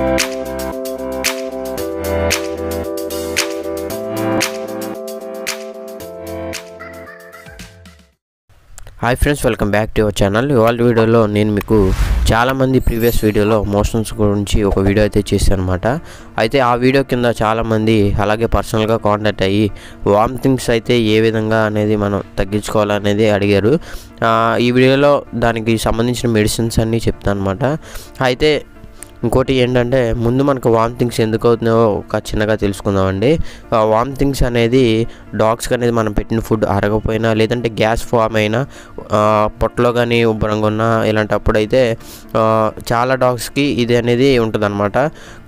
High friends welcome back to our channel. इवाल्ट video नेनु मीकु चाला मंदी प्रीवियस वीडियो मोशन्स गुरिंची ओक वीडियो अयिते चेशाननमाट। अयिते आ वीडियो किंद चाला मंदी अलागे पर्सनल गा कांटाक्ट अय्यि वामिटिंग्स अयिते ए विधंगा अनेदी मनं तग्गिंचुकोवाली अनेदी अडिगारु। ई वीडियोलो दानिकी संबंधिंचिन मेडिसिन्स अन्नी चेप्ताननमाट। अयिते ఇంకోటి ఏంటంటే ముందు మనకు వామిటింగ్స్ ఎందుకు అవుతున్నాయో ఒక చిన్నగా తెలుసుకుందామండి। వామిటింగ్స్ అనేది డాగ్స్కి అనేది మనం పెట్టిన ఫుడ్ అరగపోయినా లేదంటే గ్యాస్ ఫామ్ అయినా పొట్టలో కానీ ఉబ్బరంగా ఉన్నా ఇలాంటప్పుడు అయితే చాలా డాగ్స్కి ఇది అనేది ఉంటుందన్నమాట।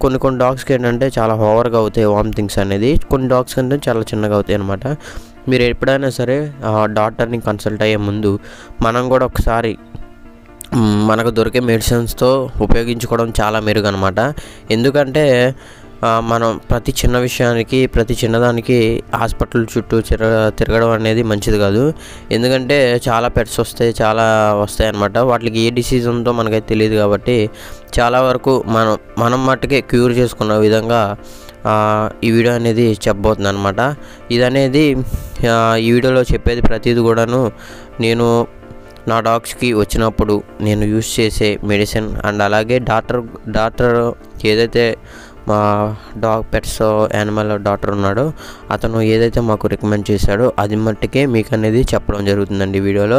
కొన్ని డాగ్స్కి ఏంటంటే చాలా ఓవర్గా అవుతాయి వామిటింగ్స్ అనేది, కొన్ని డాగ్స్ అంటే చాలా చిన్నగా అవుతాయి అన్నమాట। మీరు ఎప్పుడైనా సరే డాక్టర్ని కన్సల్ట్ అయ్యే ముందు మనం కూడా ఒకసారి మనకు దొరికే మెడిసిన్స్ తో ఉపయోగించుకోవడం చాలా మెరుగు అన్నమాట। ఎందుకంటే మనం ప్రతి చిన్న విషయానికి ప్రతి చిన్నదానికి హాస్పిటల్ చుట్టూ తిరగడం అనేది మంచిది కాదు। ఎందుకంటే చాలా పెట్స్ వస్తాయి, చాలా వస్తాయి అన్నమాట। వాటికి ఏ డిసీజ్ ఉందో మనకైతే తెలియదు కాబట్టి చాలా వరకు మనం మట్టుకే క్యూర్ చేసుకున్న విధంగా ఈ వీడియో అనేది చెప్పబోతుంది అన్నమాట। ఇదనేది ఈ వీడియోలో చెప్పేది ప్రతిదీ కూడాను నేను నా డాగ్స్కి వచ్చినప్పుడు నేను యూజ్ చేసే మెడిసిన్ అండ్ అలాగే డాక్టర్ ఏదైతే మా డాగ్ పెట్స్ యానిమల్ డాక్టర్ ఉన్నాడో అతను ఏదైతే మాకు రికమెండ్ చేశాడో అది మట్టుకే మీకు అనేది చెప్పడం జరుగుతుందండి వీడియోలో।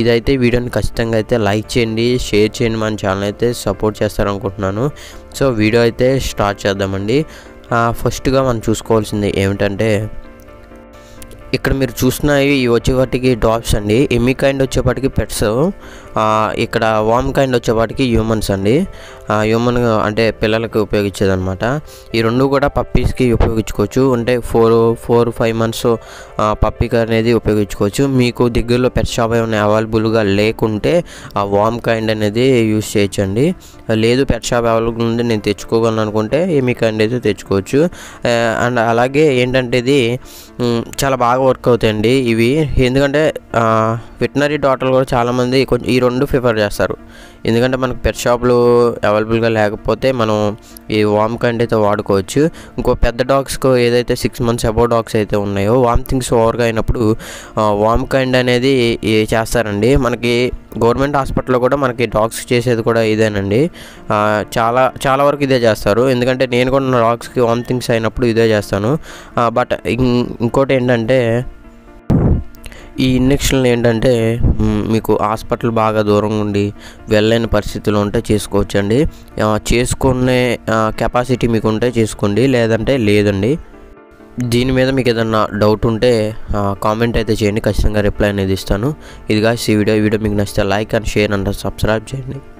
ఇదైతే వీడియోని ఖచ్చితంగా అయితే లైక్ చేయండి, షేర్ చేయండి, మన ఛానల్ అయితే సపోర్ట్ చేస్తారనుకుంటున్నాను। సో వీడియో అయితే స్టార్ట్ చేద్దామండి। ఫస్ట్గా మనం చూసుకోవాల్సింది ఏమిటంటే ఇక్కడ మీరు చూస్తున్నాయి వచ్చేపాటికి డాగ్స్ అండి, ఎమ్మి కైండ్ వచ్చేపాటికి పెట్స్, ఇక్కడ వామ్ కైండ్ వచ్చేపాటికి హ్యూమన్స్ అండి, హ్యూమన్ అంటే పిల్లలకు ఉపయోగించేదన్నమాట। ఈ రెండు కూడా పప్పీస్కి ఉపయోగించుకోవచ్చు, అంటే 4-5 months పప్పీకి అనేది ఉపయోగించుకోవచ్చు। మీకు దగ్గరలో పెట్ షాప్ ఏమైనా అవైలబుల్గా లేకుంటే ఆ వామ్ కైండ్ అనేది యూజ్ చేయొచ్చండి। లేదు పెట్ షాప్ అవైలబుల్ ఉంది నేను తెచ్చుకోగలను అనుకుంటే ఎమ్మి కైండ్ అయితే తెచ్చుకోవచ్చు। అండ్ అలాగే ఏంటంటే ఇది చాలా బాగా వర్క్ అవుతాయండి ఇవి, ఎందుకంటే వెటనరీ డాక్టర్లు కూడా చాలామంది కొంచెం ఈ రెండు ప్రిఫర్ చేస్తారు। ఎందుకంటే మనకు పెట్ షాప్లు అవైలబుల్గా లేకపోతే మనం ఈ వామ్ కైండ్ అయితే వాడుకోవచ్చు। ఇంకో పెద్ద డాగ్స్కు ఏదైతే 6 months అబౌవ్ డాగ్స్ అయితే ఉన్నాయో వామిటింగ్స్ ఓవర్గా అయినప్పుడు వామ్ కైండ్ అనేది చేస్తారండి। మనకి గవర్నమెంట్ హాస్పిటల్లో కూడా మనకి డాగ్స్ చేసేది కూడా ఇదేనండి, చాలా వరకు ఇదే చేస్తారు। ఎందుకంటే నేను కూడా నా డాగ్స్కి వామిటింగ్స్ అయినప్పుడు ఇదే చేస్తాను। బట్ ఇంకోటి ఏంటంటే ఈ ఇంజెక్షన్లు ఏంటంటే మీకు హాస్పిటల్ బాగా దూరంగా ఉండి వెళ్ళలేని పరిస్థితులు ఉంటే చేసుకోవచ్చండి। చేసుకునే కెపాసిటీ మీకు ఉంటే చేసుకోండి, లేదంటే లేదండి। దీని మీద మీకు ఏదన్నా డౌట్ ఉంటే కామెంట్ అయితే చేయండి, ఖచ్చితంగా రిప్లై అనేది ఇస్తాను। ఇదిగా ఈ వీడియో మీకు నచ్చితే like and share and subscribe చేయండి।